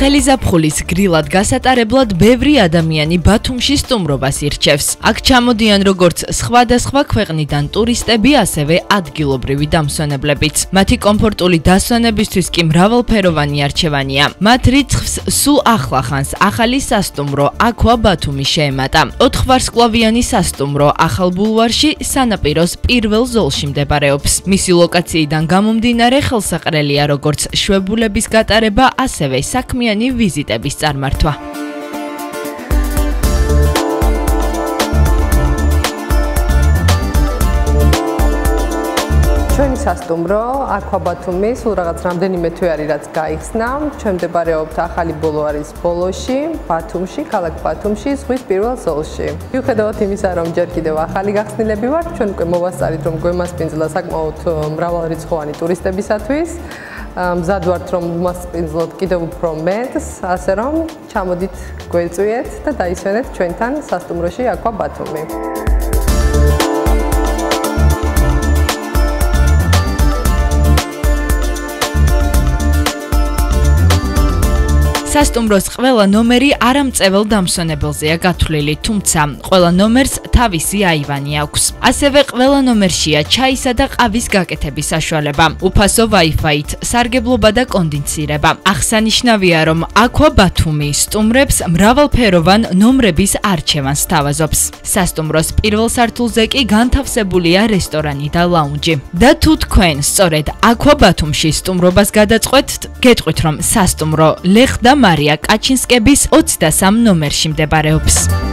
ცხელი ზაფხულის გრილად გასატარებლად ბევრი ადამიანი ბათუმში სტუმრობას ირჩევს. აქ ჩამოდიან როგორც სხვადასხვა ქვეყნიდან ტურისტები, ასევე ადგილობრივი დამსვენებლებიც. მათი კომფორტული დასვენებისთვის კი მრავალფეროვანი არჩევანია. მათ რიცხვს სულ ახლა ხანს ახალი სასტუმრო Aqua Batumi შეემატა. 4-ვარსკვლავიანი სასტუმრო ახალ ბულვარში სანაპიროს პირველ ზოლში მდებარეობს. მისი ლოკაციიდან გამომდინარე ხელსაყრელია როგორც შვებულების გატარება, ასევე საქმიანი ვიზიტების წარმართვა. ჩვენი სასტუმრო Aqua Batumi სულ რაღაც რამდენიმე თვე არის რაც გაიხსნა. ჩვენ მდებარეობთ ახალი ბულვარის ბოლოში, ბათუმში, ქალაქ ბათუმში, ზღვის პირველ ზოლში. მიუხედავად იმისა, რომ ჯერ კიდევ ახალი გახსნილები ვართ, ჩვენ უკვე მოვასწარით, რომ გვემასპინძლა საკმაოდ მრავალრიცხოვანი ტურისტებისათვის. მზად ვართ, რომ გვემასპინძლოთ კიდევ უფრო მეტს, ასე რომ ჩამოდით, გვეწვიეთ და დაისვენეთ ჩვენთან სასტუმროში Aqua Batumi. სასტუმროს ყველა ნომერი არამწევალ დამსვენებელზეა გათვლილი, თუმცა ყველა ნომერს თავისი აივანი აქვს. ასევე ყველა ნომერშია ჩაისა და ყავის გაკეთების საშუალება, უფასო Wi-Fi-ით, სარგებლობა და კონდიცირება. აღსანიშნავია, რომ Aqua Batumi სტუმრებს მრავალფეროვან ნომრების არჩევანს თავაზობს. სასტუმროს პირველ სართულზე კი განთავსებულია რესტორანი და ლაუნჯი. და თუ თქვენ სწორედ Aqua Batumi-ში სტუმრობას გადაწყვეტთ, გეტყვით, რომ სასტუმრო ლეხ და Maria Kacinskebis 23 ნომერში მდებარეობს.